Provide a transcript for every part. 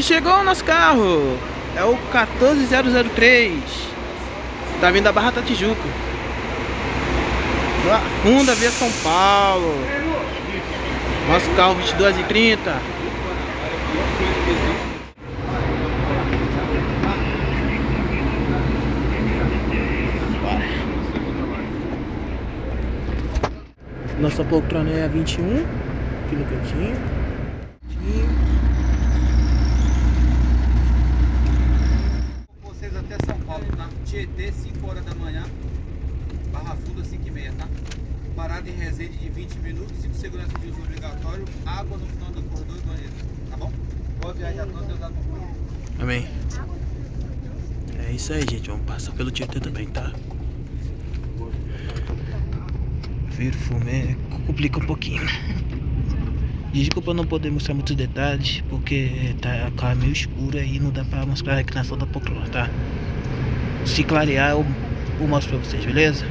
E chegou o nosso carro. É o 14003. Tá vindo da Barra da Tijuca. Barra Funda via São Paulo. Nosso carro 22h30. Nossa poltrona é a 21, aqui no cantinho. Vocês até São Paulo, tá? Tietê, 5 horas da manhã, Barra Funda, 5h30, tá? Parada em Resende de 20 minutos, 5 segurança de uso obrigatório, água no final do corredor e banheiro, tá bom? Boa viagem a todos, Deus abençoe. Amém. É isso aí, gente, vamos passar pelo Tietê também, tá? Perfume complica um pouquinho. Desculpa não poder mostrar muitos detalhes, porque tá a meio escura e não dá pra mostrar a reclinação da Pocloa, tá? Se clarear eu mostro pra vocês, beleza?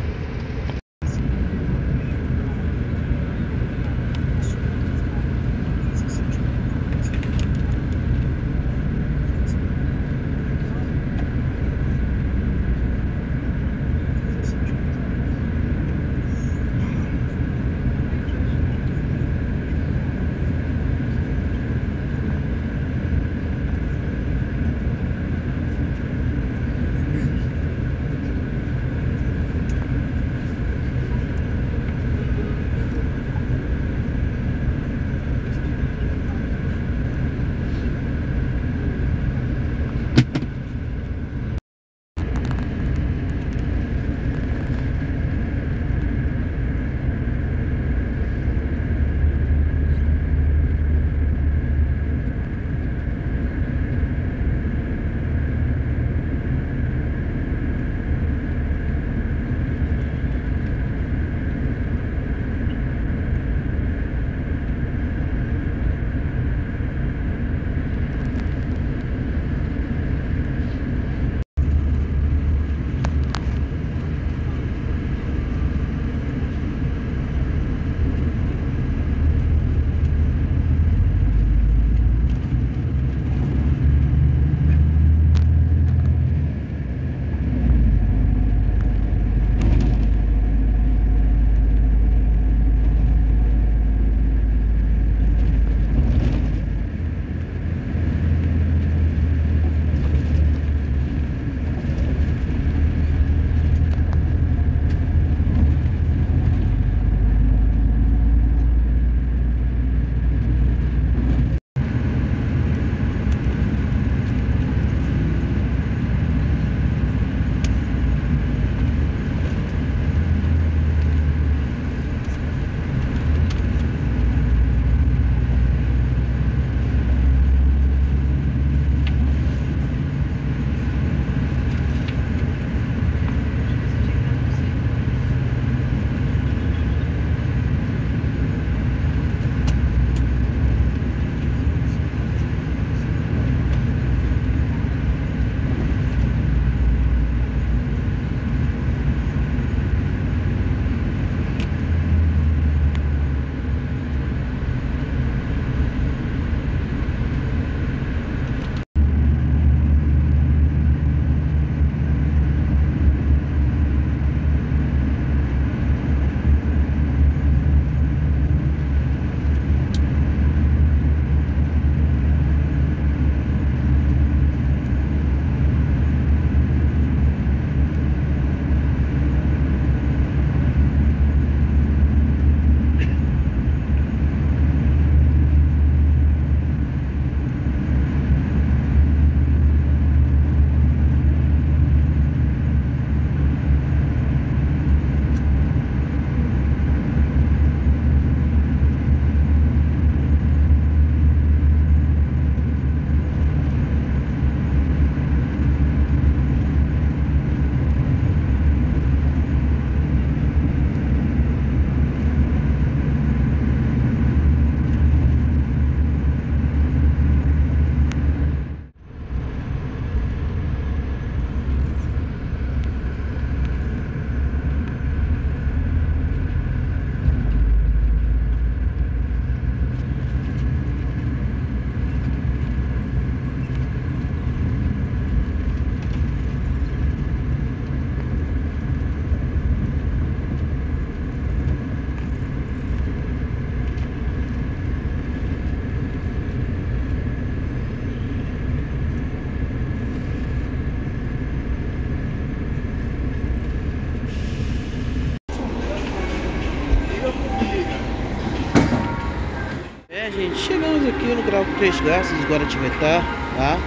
né, gente? Chegamos aqui no Grau 3 Garças, Guarativetá, tá?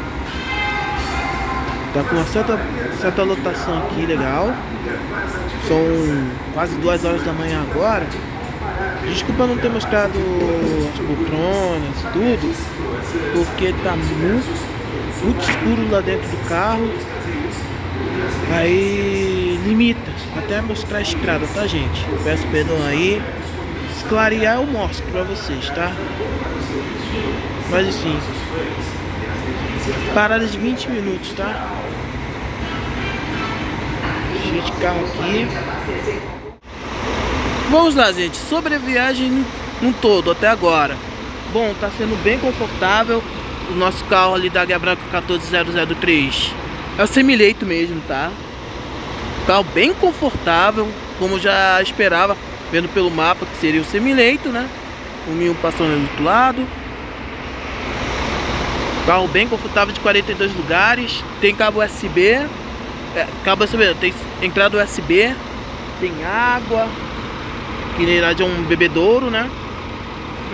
Tá com uma certa lotação aqui, legal. São quase 2 horas da manhã agora. Desculpa não ter mostrado as poltronas e tudo, porque tá muito escuro lá dentro do carro. Aí limita até mostrar a estrada, tá, gente? Peço perdão aí. Se clarear eu mostro pra vocês, tá? Mas assim, parada de 20 minutos, tá? Cheio de carro aqui. Vamos lá, gente, sobre a viagem no todo até agora. Bom, tá sendo bem confortável. O nosso carro ali da Águia Branca 14003 é o semileito mesmo, tá? Carro bem confortável, como já esperava, vendo pelo mapa que seria o semileito, né? O Minho passando do outro lado. Carro bem confortável de 42 lugares. Tem cabo USB. Tem entrada USB. Tem água, que na verdade é um bebedouro, né?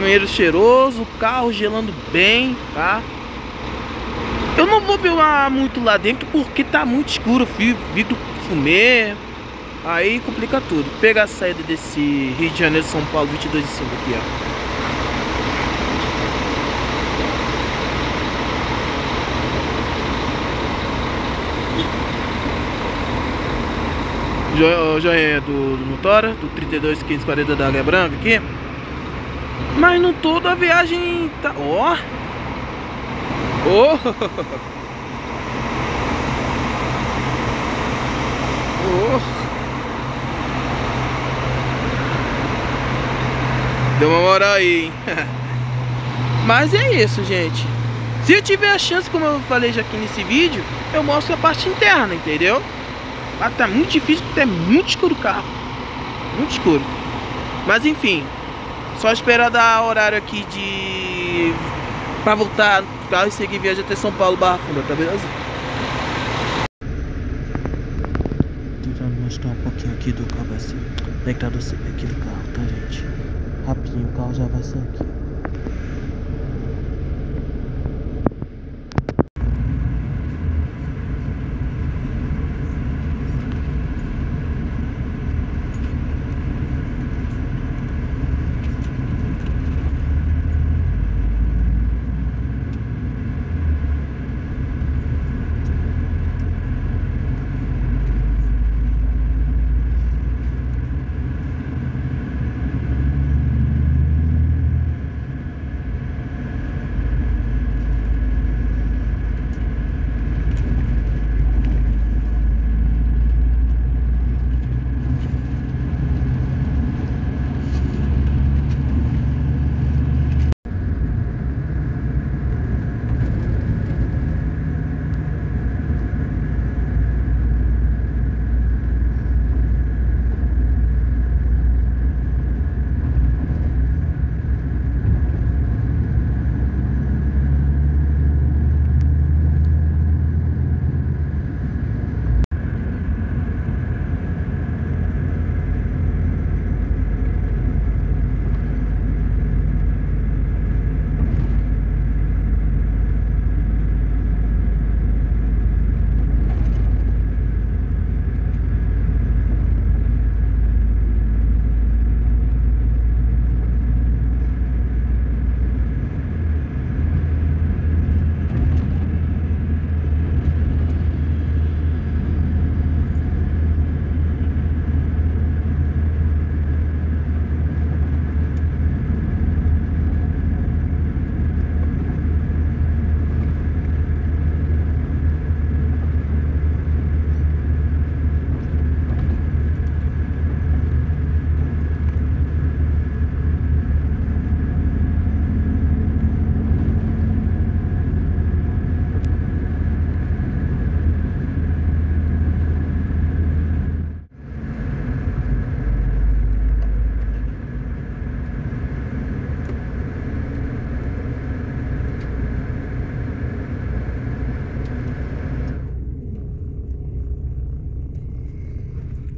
Banheiro cheiroso, carro gelando bem, tá? Eu não vou filmar muito lá dentro porque tá muito escuro, vidro fumê, aí complica tudo. Pega a saída desse Rio de Janeiro, São Paulo, 22 e 5 aqui, ó. Joinha do Motora, do 32.540 da Águia Branca aqui. Mas no todo a viagem tá... Ó! Oh. Oh. Deu uma moral aí, hein? Mas é isso, gente. Se eu tiver a chance, como eu falei já aqui nesse vídeo, eu mostro a parte interna, entendeu? Ah, tá muito difícil porque é muito escuro o carro. Muito escuro. Mas enfim, só esperar dar horário aqui de... pra voltar no carro e seguir viagem até São Paulo, Barra Funda, tá beleza? Tentando mostrar um pouquinho aqui do cabo assim, da entrada aqui do carro, tá, gente? Rapidinho, o carro já vai sair aqui.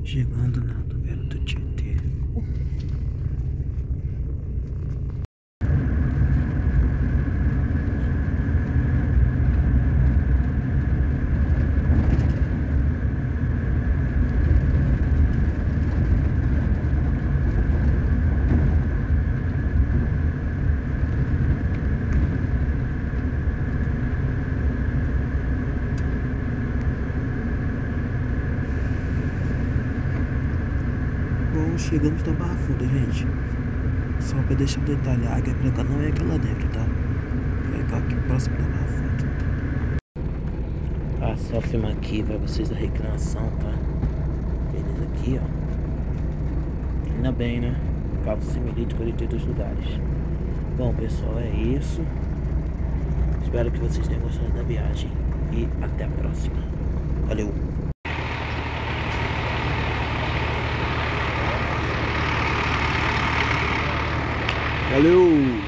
Chegando na taverna do Tietê. chegamos na Barra Funda, gente. Só pra deixar um detalhe, a Águia Branca não é aquela dentro, tá? É aquela aqui próximo da Barra Funda. Ah, só filmar aqui pra vocês da recreação, tá? Beleza, aqui, ó. Ainda bem, né? Cabo similítico de todos os lugares. Bom, pessoal, é isso. Espero que vocês tenham gostado da viagem. E até a próxima. Valeu! Valeu!